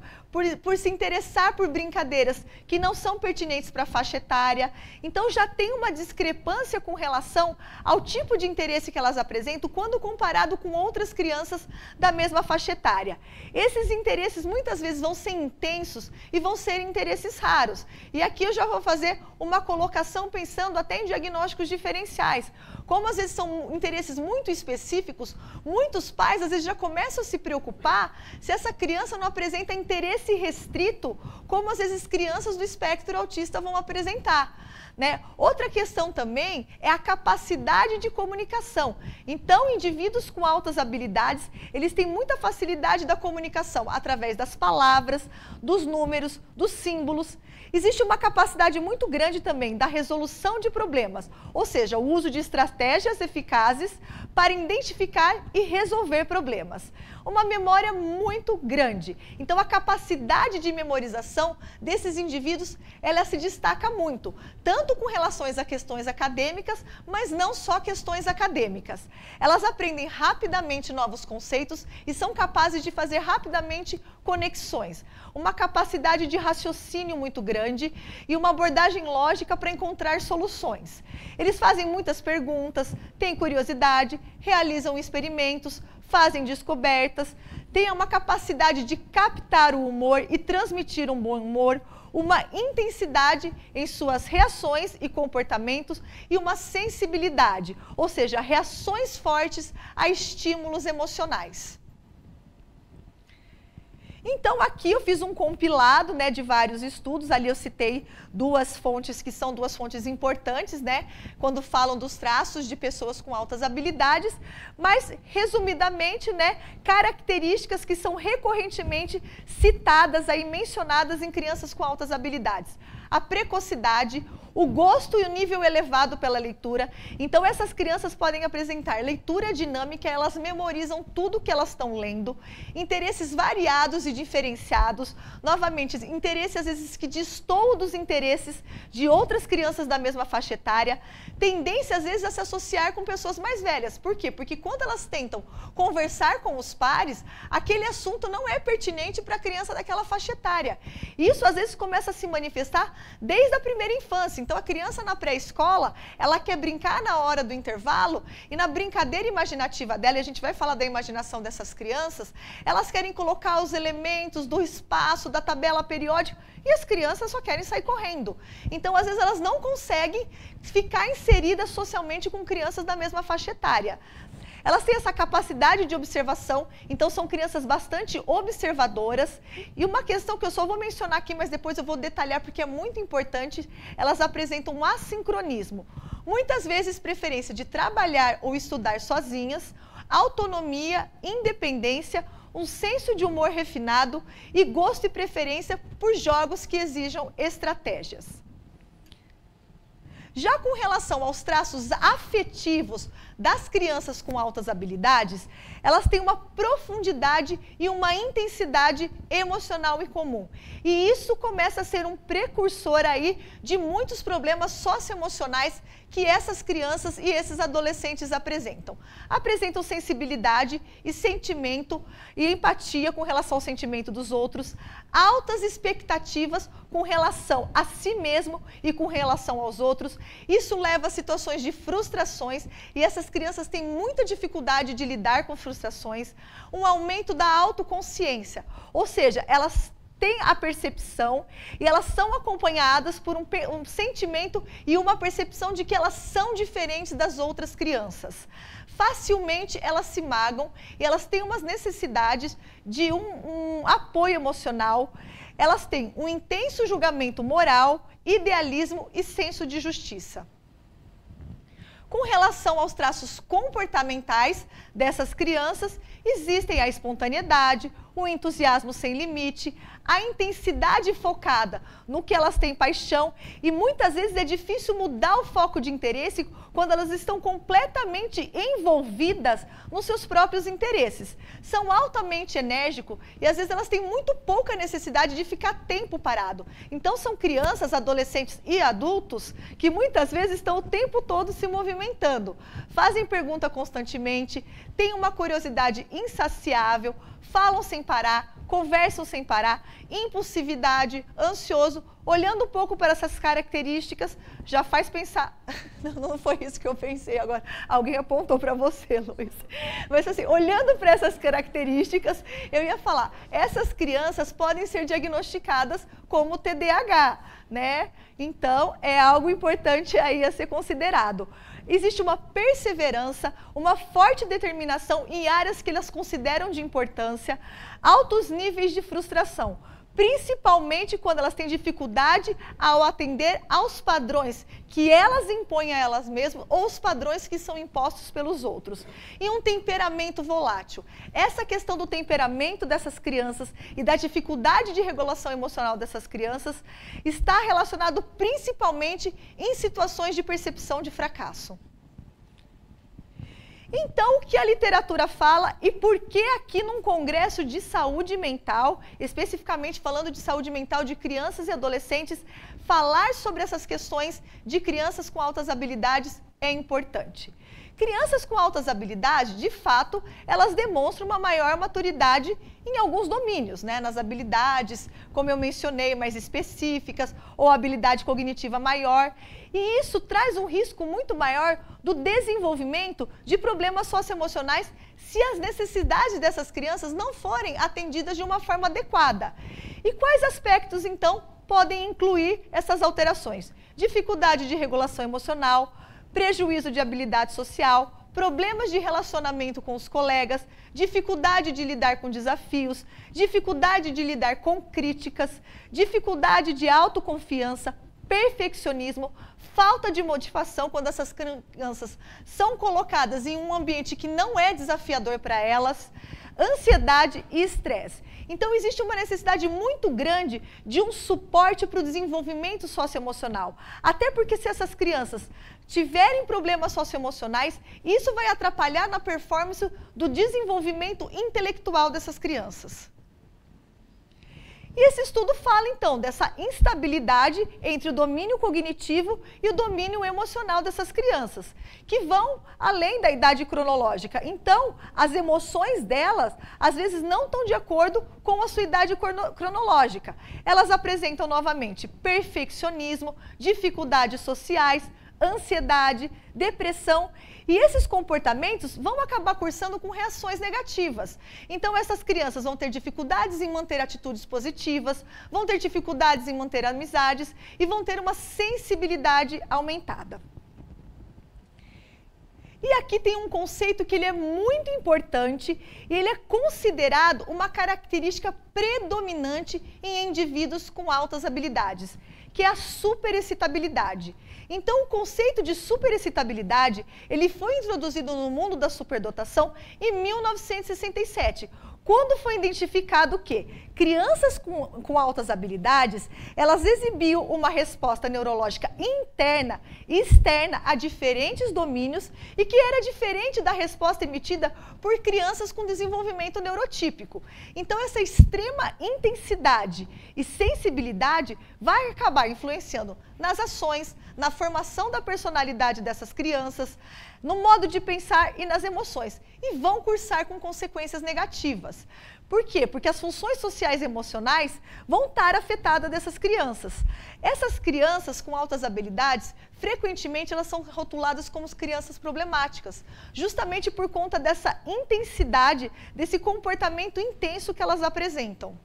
por se interessar por brincadeiras que não são pertinentes para a faixa etária. Então, já tem uma discrepância com relação ao tipo de interesse que elas apresentam quando comparado com outras crianças da mesma faixa etária. Esses interesses muitas vezes vão ser intensos e vão ser interesses raros. E aqui eu já vou fazer uma colocação pensando até em diagnósticos diferenciais. Como às vezes são interesses muito específicos, muitos pais às vezes já começam a se preocupar se essa criança não apresenta interesse restrito, como às vezes crianças do espectro autista vão apresentar, né? Outra questão também é a capacidade de comunicação. Então, indivíduos com altas habilidades, eles têm muita facilidade da comunicação através das palavras, dos números, dos símbolos. Existe uma capacidade muito grande também da resolução de problemas, ou seja, o uso de estratégias eficazes para identificar e resolver problemas. Uma memória muito grande. Então, a capacidade de memorização desses indivíduos, ela se destaca muito, tanto com relações a questões acadêmicas, mas não só questões acadêmicas. Elas aprendem rapidamente novos conceitos e são capazes de fazer rapidamente conexões. Uma capacidade de raciocínio muito grande e uma abordagem lógica para encontrar soluções. Eles fazem muitas perguntas, têm curiosidade, realizam experimentos, fazem descobertas, têm uma capacidade de captar o humor e transmitir um bom humor, uma intensidade em suas reações e comportamentos e uma sensibilidade, ou seja, reações fortes a estímulos emocionais. Então, aqui eu fiz um compilado, né, de vários estudos, ali eu citei duas fontes, que são duas fontes importantes, né, quando falam dos traços de pessoas com altas habilidades, mas, resumidamente, né, características que são recorrentemente citadas, aí, mencionadas em crianças com altas habilidades. A precocidade, o gosto e o nível elevado pela leitura. Então, essas crianças podem apresentar leitura dinâmica, elas memorizam tudo que elas estão lendo, interesses variados e diferenciados, novamente, interesses às vezes que destoam dos interesses de outras crianças da mesma faixa etária, tendência às vezes a se associar com pessoas mais velhas. Por quê? Porque quando elas tentam conversar com os pares, aquele assunto não é pertinente para a criança daquela faixa etária. Isso às vezes começa a se manifestar desde a primeira infância. Então, a criança na pré-escola, ela quer brincar na hora do intervalo e na brincadeira imaginativa dela, e a gente vai falar da imaginação dessas crianças, elas querem colocar os elementos do espaço, da tabela periódica, e as crianças só querem sair correndo. Então, às vezes, elas não conseguem ficar inseridas socialmente com crianças da mesma faixa etária. Elas têm essa capacidade de observação, então são crianças bastante observadoras. E uma questão que eu só vou mencionar aqui, mas depois eu vou detalhar porque é muito importante, elas apresentam um assincronismo. Muitas vezes preferência de trabalhar ou estudar sozinhas, autonomia, independência, um senso de humor refinado e gosto e preferência por jogos que exijam estratégias. Já com relação aos traços afetivos das crianças com altas habilidades, elas têm uma profundidade e uma intensidade emocional e comum. E isso começa a ser um precursor aí de muitos problemas socioemocionais que essas crianças e esses adolescentes apresentam. Apresentam sensibilidade e sentimento e empatia com relação ao sentimento dos outros, altas expectativas com relação a si mesmo e com relação aos outros. Isso leva a situações de frustrações e essas crianças têm muita dificuldade de lidar com frustrações, um aumento da autoconsciência, ou seja, elas têm a percepção e elas são acompanhadas por um sentimento e uma percepção de que elas são diferentes das outras crianças. Facilmente elas se magam e elas têm umas necessidades de um apoio emocional. Elas têm um intenso julgamento moral, idealismo e senso de justiça. Com relação aos traços comportamentais dessas crianças, existem a espontaneidade, o entusiasmo sem limite, a intensidade focada no que elas têm paixão e muitas vezes é difícil mudar o foco de interesse quando elas estão completamente envolvidas nos seus próprios interesses. São altamente enérgicos e às vezes elas têm muito pouca necessidade de ficar tempo parado. Então são crianças, adolescentes e adultos que muitas vezes estão o tempo todo se movimentando, fazem pergunta constantemente, têm uma curiosidade insaciável, falam sem parar, conversam sem parar, impulsividade, ansioso. Olhando um pouco para essas características, já faz pensar... Não foi isso que eu pensei agora, alguém apontou para você, Luiz. Mas assim, olhando para essas características, eu ia falar, essas crianças podem ser diagnosticadas como TDAH, né? Então, é algo importante aí a ser considerado. Existe uma perseverança, uma forte determinação em áreas que elas consideram de importância, altos níveis de frustração, principalmente quando elas têm dificuldade ao atender aos padrões que elas impõem a elas mesmas ou os padrões que são impostos pelos outros. E um temperamento volátil. Essa questão do temperamento dessas crianças e da dificuldade de regulação emocional dessas crianças está relacionado principalmente em situações de percepção de fracasso. Então, o que a literatura fala e por que aqui num congresso de saúde mental, especificamente falando de saúde mental de crianças e adolescentes, falar sobre essas questões de crianças com altas habilidades é importante. Crianças com altas habilidades, de fato, elas demonstram uma maior maturidade em alguns domínios, né? Nas habilidades, como eu mencionei, mais específicas, ou habilidade cognitiva maior. E isso traz um risco muito maior do desenvolvimento de problemas socioemocionais se as necessidades dessas crianças não forem atendidas de uma forma adequada. E quais aspectos, então, podem incluir essas alterações? Dificuldade de regulação emocional, prejuízo de habilidade social, problemas de relacionamento com os colegas, dificuldade de lidar com desafios, dificuldade de lidar com críticas, dificuldade de autoconfiança, perfeccionismo, falta de motivação quando essas crianças são colocadas em um ambiente que não é desafiador para elas, ansiedade e estresse. Então, existe uma necessidade muito grande de um suporte para o desenvolvimento socioemocional. Até porque se essas crianças tiverem problemas socioemocionais, isso vai atrapalhar na performance do desenvolvimento intelectual dessas crianças. E esse estudo fala, então, dessa instabilidade entre o domínio cognitivo e o domínio emocional dessas crianças, que vão além da idade cronológica. Então, as emoções delas, às vezes, não estão de acordo com a sua idade cronológica. Elas apresentam, novamente, perfeccionismo, dificuldades sociais, ansiedade, depressão. E esses comportamentos vão acabar cursando com reações negativas. Então, essas crianças vão ter dificuldades em manter atitudes positivas, vão ter dificuldades em manter amizades e vão ter uma sensibilidade aumentada. E aqui tem um conceito que ele é muito importante e ele é considerado uma característica predominante em indivíduos com altas habilidades, que é a superexcitabilidade. Então, o conceito de superexcitabilidade, ele foi introduzido no mundo da superdotação em 1967, Quando foi identificado que crianças com altas habilidades, elas exibiam uma resposta neurológica interna e externa a diferentes domínios e que era diferente da resposta emitida por crianças com desenvolvimento neurotípico. Então, essa extrema intensidade e sensibilidade vai acabar influenciando nas ações, na formação da personalidade dessas crianças, no modo de pensar e nas emoções, e vão cursar com consequências negativas. Por quê? Porque as funções sociais e emocionais vão estar afetadas dessas crianças. Essas crianças com altas habilidades, frequentemente elas são rotuladas como crianças problemáticas, justamente por conta dessa intensidade, desse comportamento intenso que elas apresentam.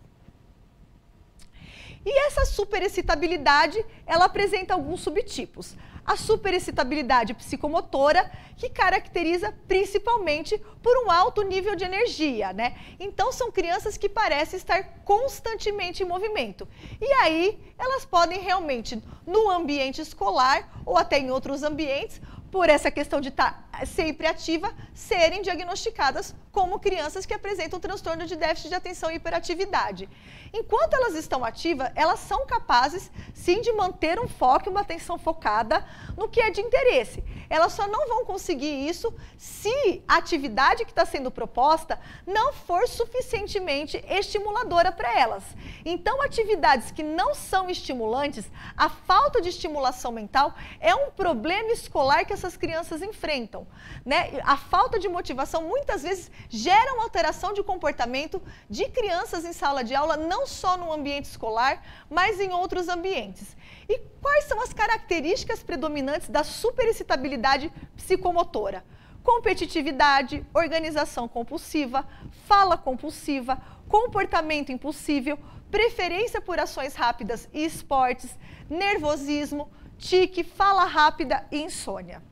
E essa superexcitabilidade, ela apresenta alguns subtipos. A superexcitabilidade psicomotora, que caracteriza principalmente por um alto nível de energia, né? Então, são crianças que parecem estar constantemente em movimento. E aí, elas podem realmente, no ambiente escolar ou até em outros ambientes, por essa questão de estar sempre ativa, serem diagnosticadas como crianças que apresentam transtorno de déficit de atenção e hiperatividade. Enquanto elas estão ativas, elas são capazes, sim, de manter um foco, uma atenção focada no que é de interesse. Elas só não vão conseguir isso se a atividade que está sendo proposta não for suficientemente estimuladora para elas. Então, atividades que não são estimulantes, a falta de estimulação mental é um problema escolar que essas crianças enfrentam, né? A falta de motivação muitas vezes gera uma alteração de comportamento de crianças em sala de aula, não só no ambiente escolar, mas em outros ambientes. E quais são as características predominantes da superexcitabilidade psicomotora? Competitividade, organização compulsiva, fala compulsiva, comportamento impulsivo, preferência por ações rápidas e esportes, nervosismo, tique, fala rápida e insônia.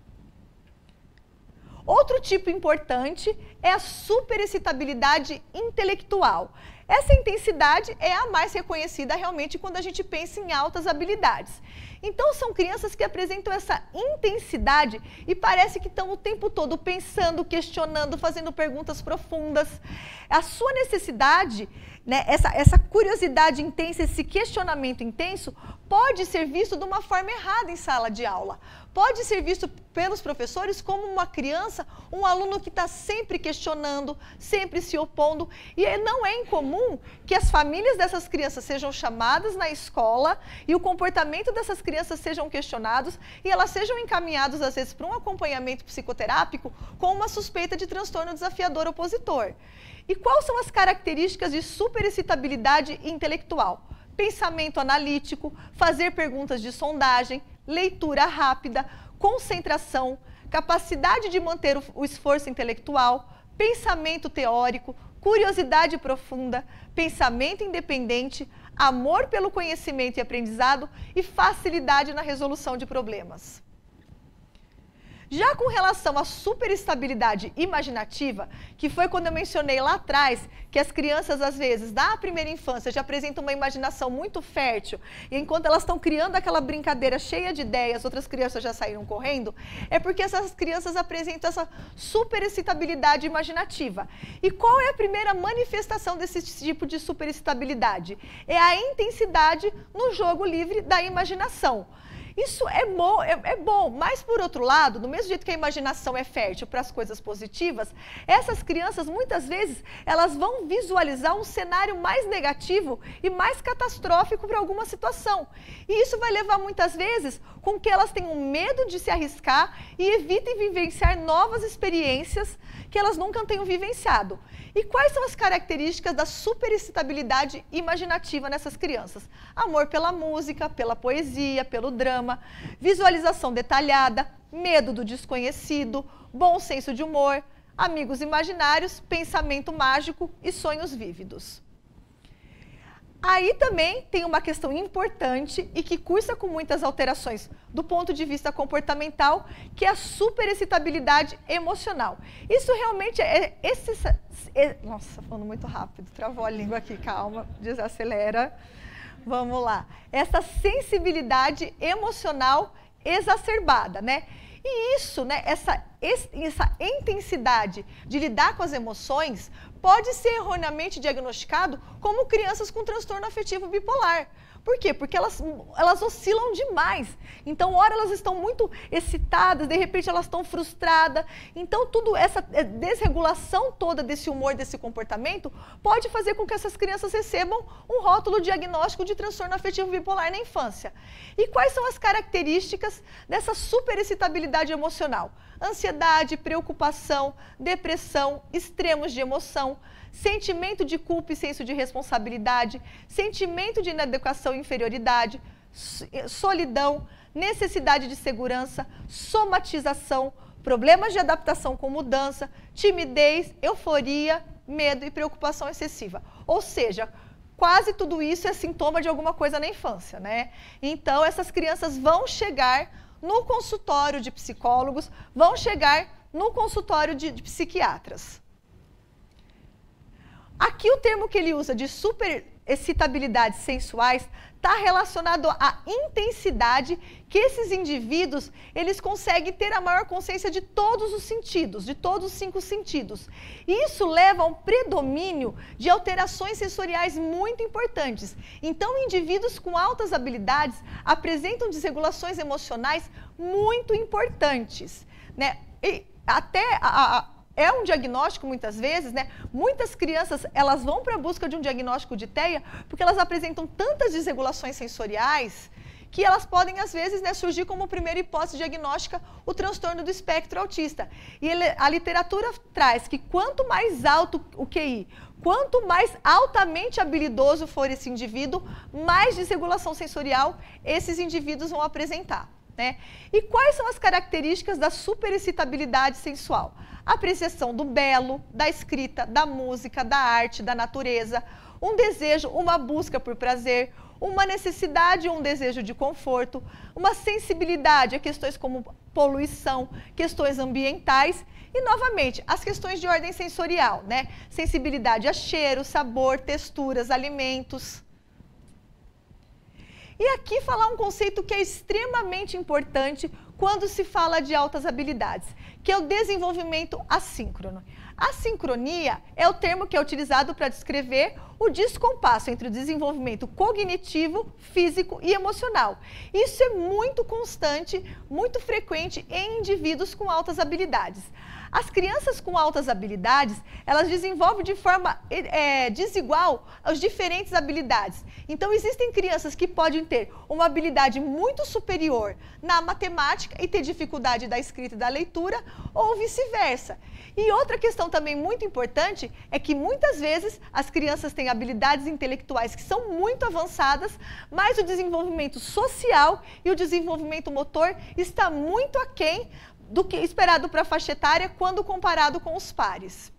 Outro tipo importante é a superexcitabilidade intelectual. Essa intensidade é a mais reconhecida realmente quando a gente pensa em altas habilidades. Então, são crianças que apresentam essa intensidade e parece que estão o tempo todo pensando, questionando, fazendo perguntas profundas. A sua necessidade, né, essa curiosidade intensa, esse questionamento intenso, pode ser visto de uma forma errada em sala de aula. Pode ser visto pelos professores como uma criança, um aluno que está sempre questionando, sempre se opondo. E não é incomum que as famílias dessas crianças sejam chamadas na escola e o comportamento dessas crianças sejam questionados e elas sejam encaminhadas, às vezes, para um acompanhamento psicoterápico com uma suspeita de transtorno desafiador opositor. E quais são as características de superexcitabilidade intelectual? Pensamento analítico, fazer perguntas de sondagem, leitura rápida, concentração, capacidade de manter o esforço intelectual, pensamento teórico, curiosidade profunda, pensamento independente, amor pelo conhecimento e aprendizado e facilidade na resolução de problemas. Já com relação à superestabilidade imaginativa, que foi quando eu mencionei lá atrás, que as crianças, às vezes, da primeira infância, já apresentam uma imaginação muito fértil, e enquanto elas estão criando aquela brincadeira cheia de ideias, outras crianças já saíram correndo, é porque essas crianças apresentam essa superexcitabilidade imaginativa. E qual é a primeira manifestação desse tipo de superexcitabilidade? É a intensidade no jogo livre da imaginação. Isso é bom, mas por outro lado, do mesmo jeito que a imaginação é fértil para as coisas positivas, essas crianças, muitas vezes, elas vão visualizar um cenário mais negativo e mais catastrófico para alguma situação. E isso vai levar, muitas vezes, com que elas tenham medo de se arriscar e evitem vivenciar novas experiências que elas nunca tenham vivenciado. E quais são as características da superexcitabilidade imaginativa nessas crianças? Amor pela música, pela poesia, pelo drama, visualização detalhada, medo do desconhecido, bom senso de humor, amigos imaginários, pensamento mágico e sonhos vívidos. Aí também tem uma questão importante e que cursa com muitas alterações do ponto de vista comportamental, que é a superexcitabilidade emocional. Isso realmente Nossa, falando muito rápido, travou a língua aqui, calma, desacelera. Vamos lá. Essa sensibilidade emocional exacerbada, né? E isso, né, essa essa intensidade de lidar com as emoções pode ser erroneamente diagnosticado como crianças com transtorno afetivo bipolar. Por quê? Porque elas oscilam demais. Então, ora elas estão muito excitadas, de repente elas estão frustradas. Então, tudo essa desregulação toda desse humor, desse comportamento, pode fazer com que essas crianças recebam um rótulo diagnóstico de transtorno afetivo bipolar na infância. E quais são as características dessa superexcitabilidade emocional? Ansiedade, preocupação, depressão, extremos de emoção, sentimento de culpa e senso de responsabilidade, sentimento de inadequação e inferioridade, solidão, necessidade de segurança, somatização, problemas de adaptação com mudança, timidez, euforia, medo e preocupação excessiva. Ou seja, quase tudo isso é sintoma de alguma coisa na infância, né? Então, essas crianças vão chegar no consultório de psicólogos, vão chegar no consultório de psiquiatras. Aqui o termo que ele usa de superexcitabilidades sensuais está relacionado à intensidade que esses indivíduos eles conseguem ter a maior consciência de todos os sentidos, de todos os 5 sentidos. E isso leva a um predomínio de alterações sensoriais muito importantes. Então, indivíduos com altas habilidades apresentam desregulações emocionais muito importantes, né? E até é um diagnóstico, muitas vezes, né? Muitas crianças, elas vão para a busca de um diagnóstico de TEA porque elas apresentam tantas desregulações sensoriais que elas podem, às vezes, né, surgir como primeira hipótese diagnóstica o transtorno do espectro autista. E a literatura traz que quanto mais alto o QI, quanto mais altamente habilidoso for esse indivíduo, mais desregulação sensorial esses indivíduos vão apresentar, né? E quais são as características da superexcitabilidade sensual? A apreciação do belo, da escrita, da música, da arte, da natureza, um desejo, uma busca por prazer, uma necessidade, um desejo de conforto, uma sensibilidade a questões como poluição, questões ambientais e, novamente, as questões de ordem sensorial, né? Sensibilidade a cheiro, sabor, texturas, alimentos. E aqui falar um conceito que é extremamente importante quando se fala de altas habilidades, que é o desenvolvimento assíncrono. Assincronia é o termo que é utilizado para descrever o descompasso entre o desenvolvimento cognitivo, físico e emocional. Isso é muito constante, muito frequente em indivíduos com altas habilidades. As crianças com altas habilidades, elas desenvolvem de forma desigual as diferentes habilidades. Então, existem crianças que podem ter uma habilidade muito superior na matemática e ter dificuldade da escrita e da leitura, ou vice-versa. E outra questão também muito importante é que muitas vezes as crianças têm habilidades intelectuais que são muito avançadas, mas o desenvolvimento social e o desenvolvimento motor está muito aquém do que esperado para a faixa etária quando comparado com os pares.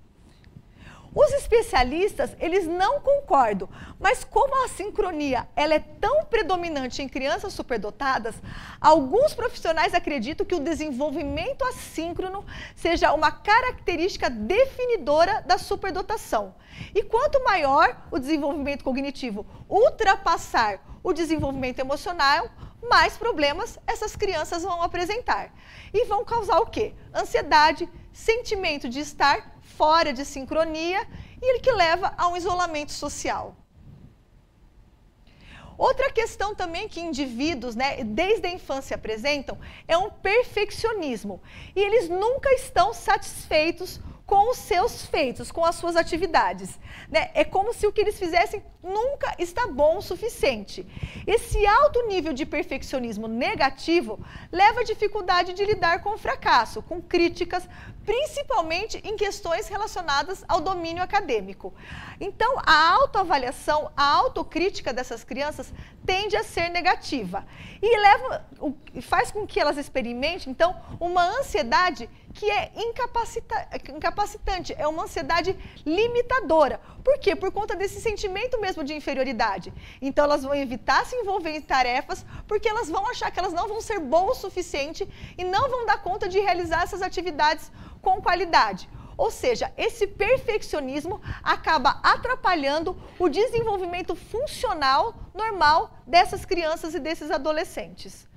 Os especialistas, eles não concordam, mas como a sincronia ela é tão predominante em crianças superdotadas, alguns profissionais acreditam que o desenvolvimento assíncrono seja uma característica definidora da superdotação. E quanto maior o desenvolvimento cognitivo ultrapassar o desenvolvimento emocional, mais problemas essas crianças vão apresentar. E vão causar o quê? Ansiedade, sentimento de estar fora de sincronia e que leva a um isolamento social. Outra questão também que indivíduos, né, desde a infância apresentam é um perfeccionismo. E eles nunca estão satisfeitos com os seus feitos, com as suas atividades, né? É como se o que eles fizessem nunca está bom o suficiente. Esse alto nível de perfeccionismo negativo leva à dificuldade de lidar com o fracasso, com críticas, principalmente em questões relacionadas ao domínio acadêmico. Então, a autoavaliação, a autocrítica dessas crianças tende a ser negativa e faz com que elas experimentem, então, uma ansiedade que é incapacitante, é uma ansiedade limitadora. Por quê? Por conta desse sentimento mesmo de inferioridade. Então, elas vão evitar se envolver em tarefas porque elas vão achar que elas não vão ser boas o suficiente e não vão dar conta de realizar essas atividades com qualidade. Ou seja, esse perfeccionismo acaba atrapalhando o desenvolvimento funcional normal dessas crianças e desses adolescentes.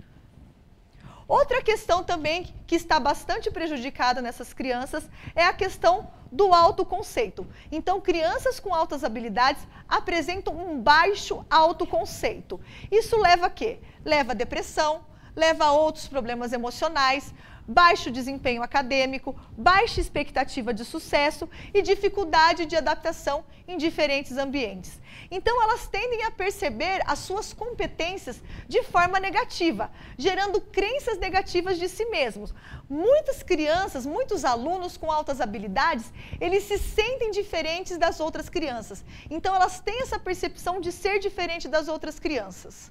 Outra questão também que está bastante prejudicada nessas crianças é a questão do autoconceito. Então, crianças com altas habilidades apresentam um baixo autoconceito. Isso leva a quê? Leva a depressão, leva a outros problemas emocionais, baixo desempenho acadêmico, baixa expectativa de sucesso e dificuldade de adaptação em diferentes ambientes. Então, elas tendem a perceber as suas competências de forma negativa, gerando crenças negativas de si mesmos. Muitas crianças, muitos alunos com altas habilidades, eles se sentem diferentes das outras crianças. Então, elas têm essa percepção de ser diferente das outras crianças.